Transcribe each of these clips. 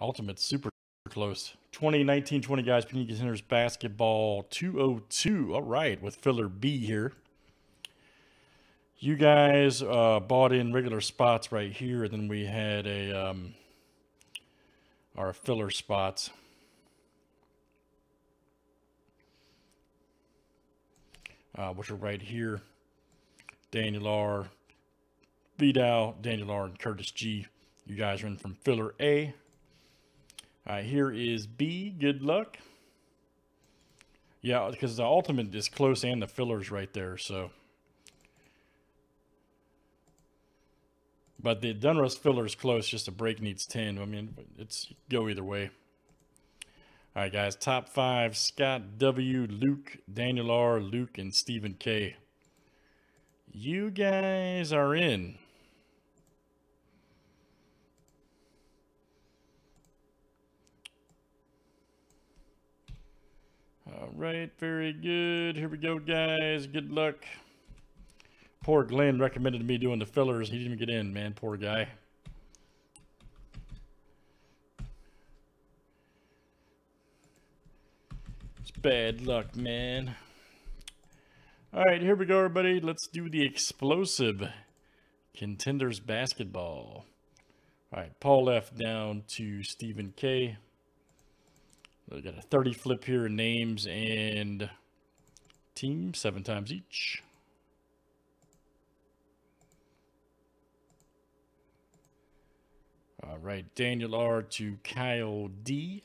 Ultimate's super close. 2019-20 guys, Panini Contenders basketball 202. All right, with filler B here. You guys bought in regular spots right here, and then we had a our filler spots. Which are right here. Daniel R, Vidal, Daniel R, and Curtis G. You guys are in from filler A. All right, here is B. Good luck. Yeah, because the ultimate is close and the filler's right there, so. But the Dunruss filler is close, just a break needs 10. I mean, it's go either way. All right, guys. Top five, Scott W., Luke, Daniel R., Luke, and Stephen K. You guys are in. All right, very good. Here we go, guys. Good luck. Poor Glenn recommended me doing the fillers. He didn't even get in, man. Poor guy. Bad luck, man. All right, here we go, everybody. Let's do the explosive Contenders basketball. All right, Paul F down to Stephen K. We got a 30 flip here in names and team, 7 times each. All right, Daniel R to Kyle D.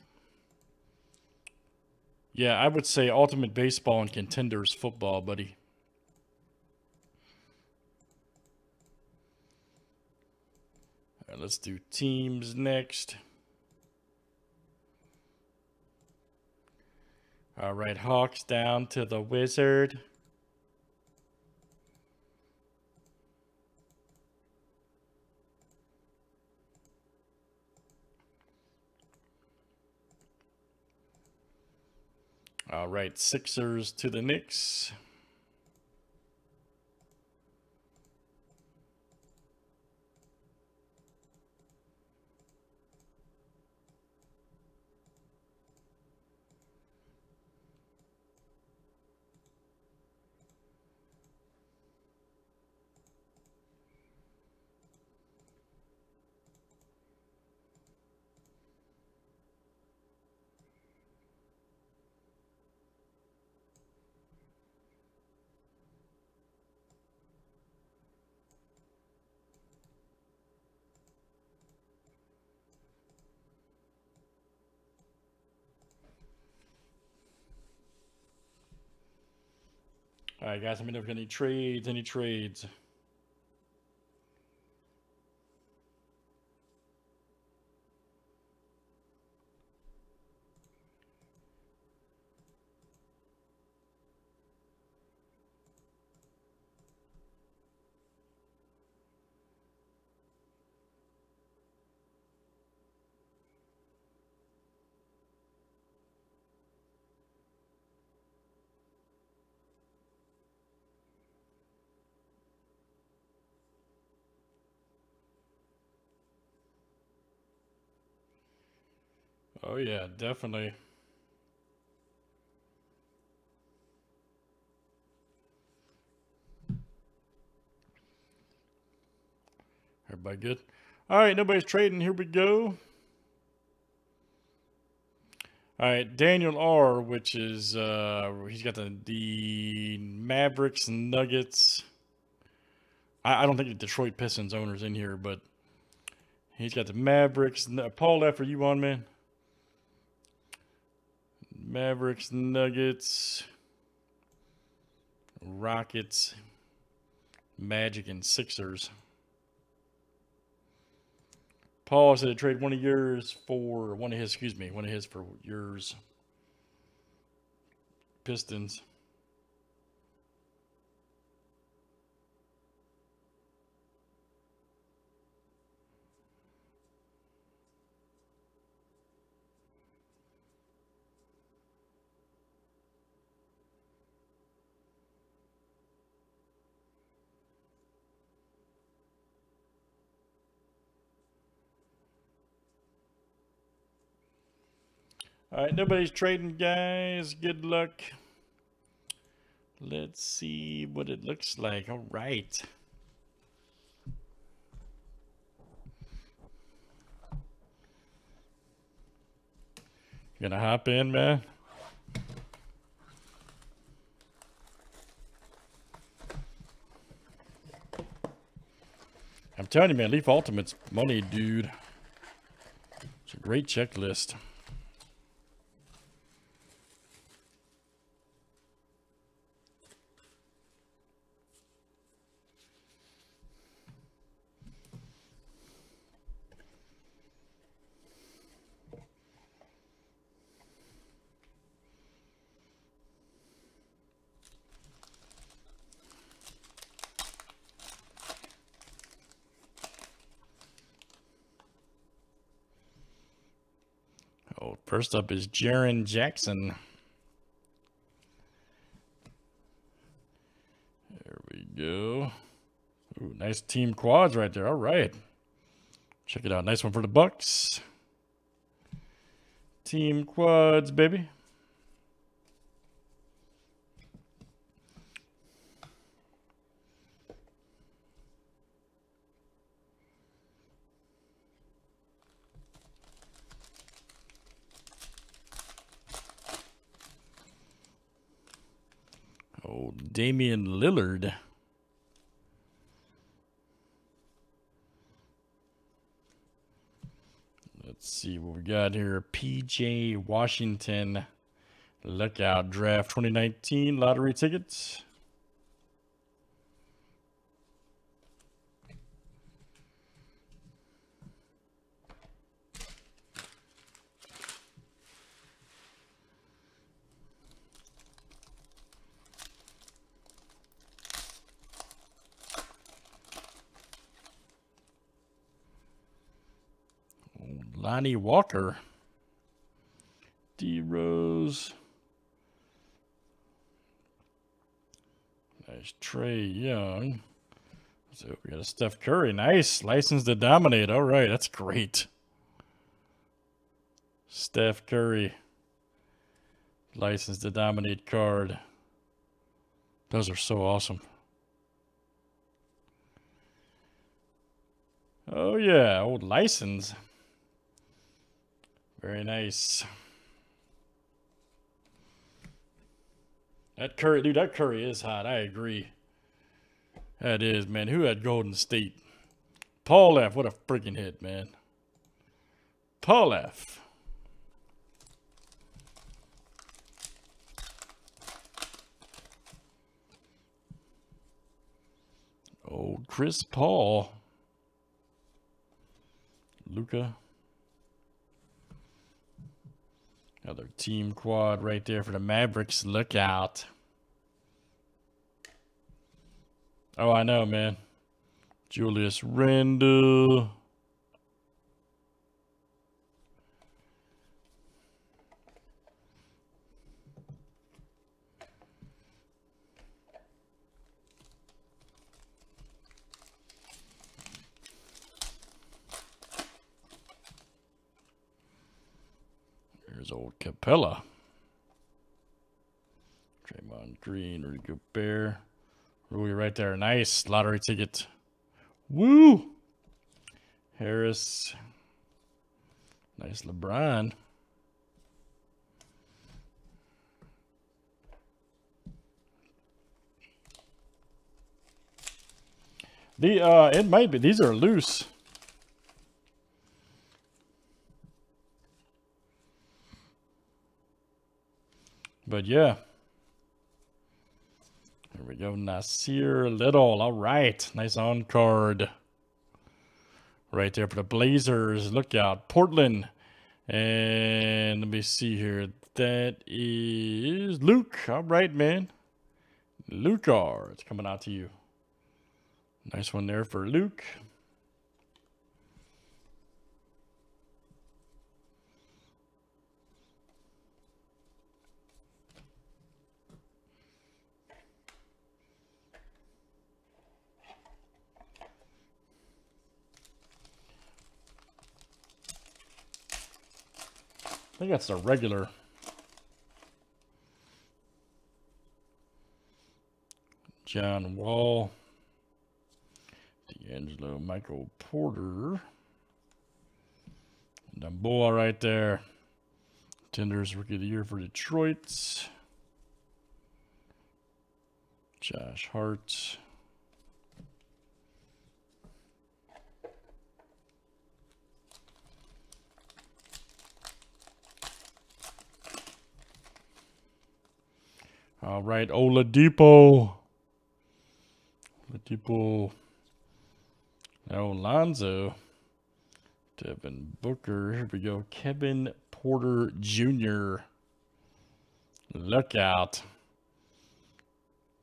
Yeah, I would say Ultimate Baseball and Contenders Football, buddy. All right, let's do teams next. All right, Hawks down to the Wizard. All right, Sixers to the Knicks. All right, guys, let me know if you've got any trades, Oh, yeah, definitely. Everybody good? All right, nobody's trading. Here we go. All right, Daniel R., which is, he's got the Mavericks, Nuggets. I don't think the Detroit Pistons owner's in here, but he's got the Mavericks. Paul F., are you on, man? Mavericks, Nuggets, Rockets, Magic, and Sixers. Paul said to trade one of yours for, one of his for yours. Pistons. All right, nobody's trading, guys. Good luck. Let's see what it looks like. All right. You gonna hop in, man? I'm telling you, man, Leaf Ultimate's money, dude. It's a great checklist. First up is Jaren Jackson. There we go. Ooh, nice team quads right there. All right. Check it out. Nice one for the Bucks. Team quads, baby. Damian Lillard. Let's see what we got here. PJ Washington. Look out. Draft 2019 lottery tickets. Lonnie Walker, D Rose, nice Trey Young. So we got a Steph Curry, nice license to dominate. All right, that's great. Steph Curry, license to dominate card. Those are so awesome. Oh yeah, old license. Very nice. That Curry, dude, that Curry is hot. I agree. That is, man. Who had Golden State? Paul F. What a freaking hit, man. Paul F. Old Chris Paul. Luca. Another team quad right there for the Mavericks. Look out. Oh, I know, man. Julius Randle. Old Capella, Draymond Green, Ricou Bear, Rui right there. Nice lottery ticket. Woo! Harris. Nice LeBron. The it might be these are loose. But yeah, there we go. Nasir Little. All right. Nice on card right there for the Blazers. Look out. Portland. And let me see here. That is Luke. All right, man. Luca. It's coming out to you. Nice one there for Luke. I think that's the regular. John Wall, D'Angelo, Michael Porter, Namboa right there. Contenders Rookie of the Year for Detroit. Josh Hart. All right, Oladipo. Oladipo. Now Lonzo. Devin Booker. Here we go. Kevin Porter Jr. Look out.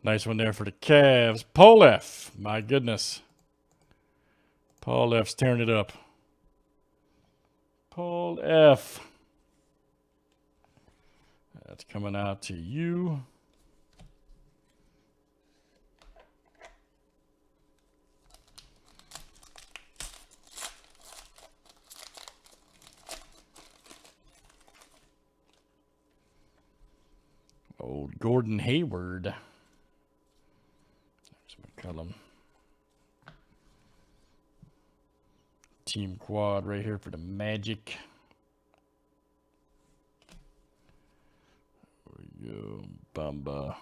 Nice one there for the Cavs. Paul F. My goodness. Paul F's tearing it up. Paul F. That's coming out to you. Old Gordon Hayward. There's McCollum. Team Quad right here for the Magic. There we go. Bamba.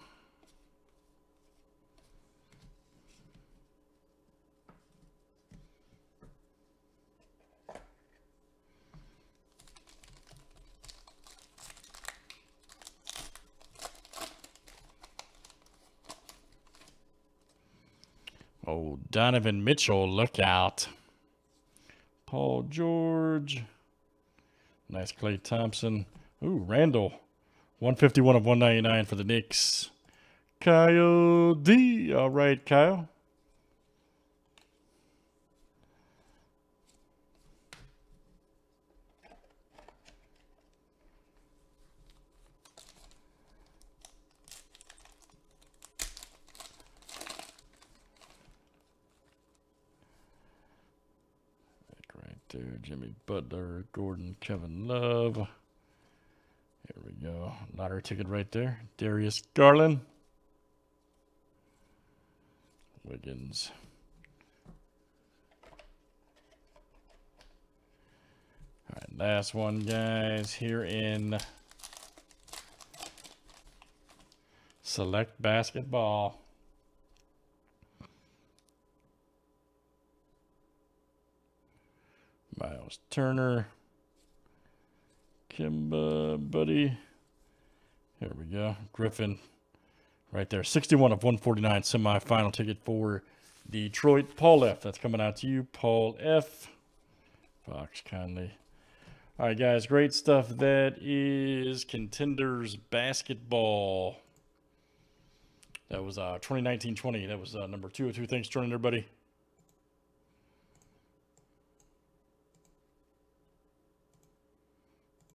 Oh, Donovan Mitchell, look out. Paul George. Nice Klay Thompson. Ooh, Randle. 151 of 199 for the Knicks. Kyle D. All right, Kyle. There, Jimmy Butler, Gordon, Kevin Love. There we go. Lottery ticket right there. Darius Garland. Wiggins. All right, last one, guys, here in Select Basketball. Miles Turner, Kimba, buddy. Here we go. Griffin right there. 61 of 149 semifinal ticket for Detroit. Paul F. That's coming out to you, Paul F. Fox Conley. All right, guys. Great stuff. That is Contenders Basketball. That was 2019-20. That was number 202. Thanks for joining, everybody.